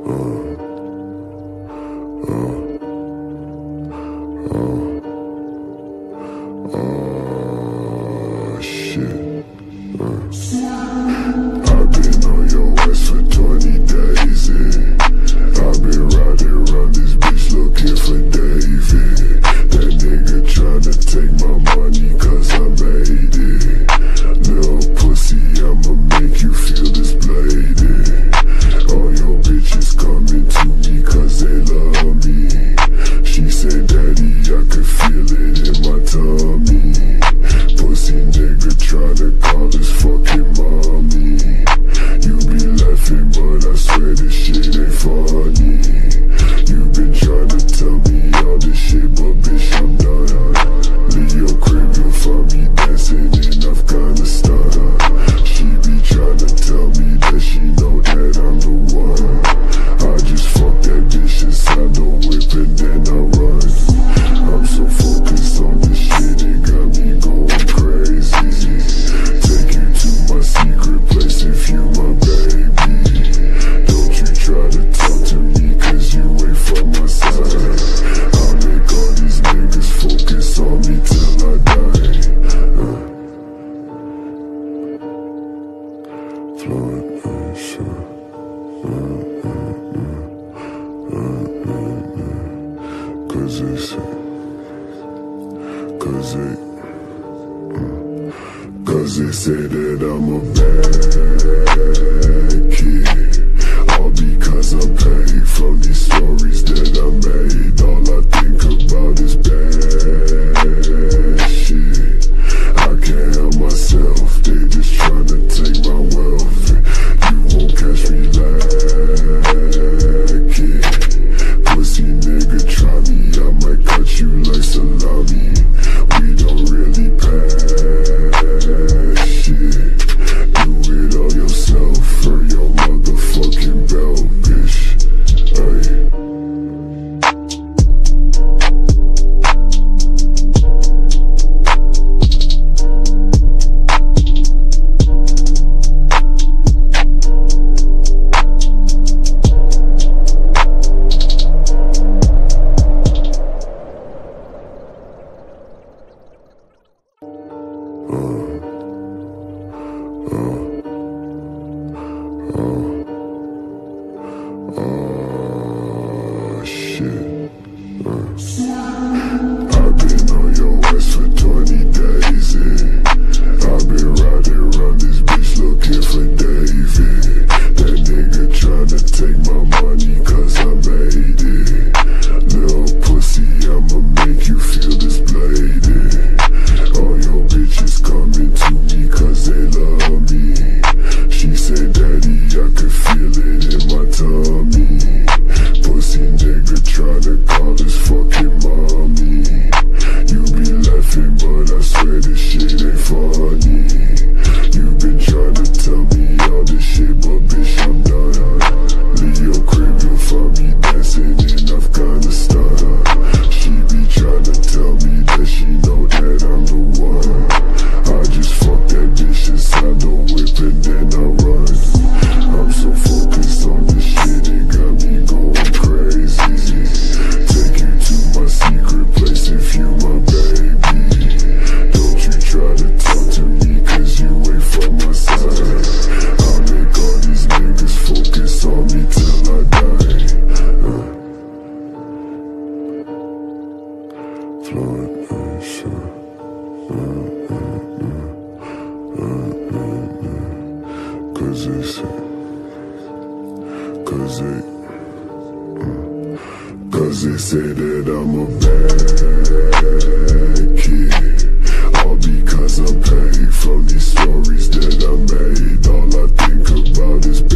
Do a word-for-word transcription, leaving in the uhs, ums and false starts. Stories that I made, all I think about is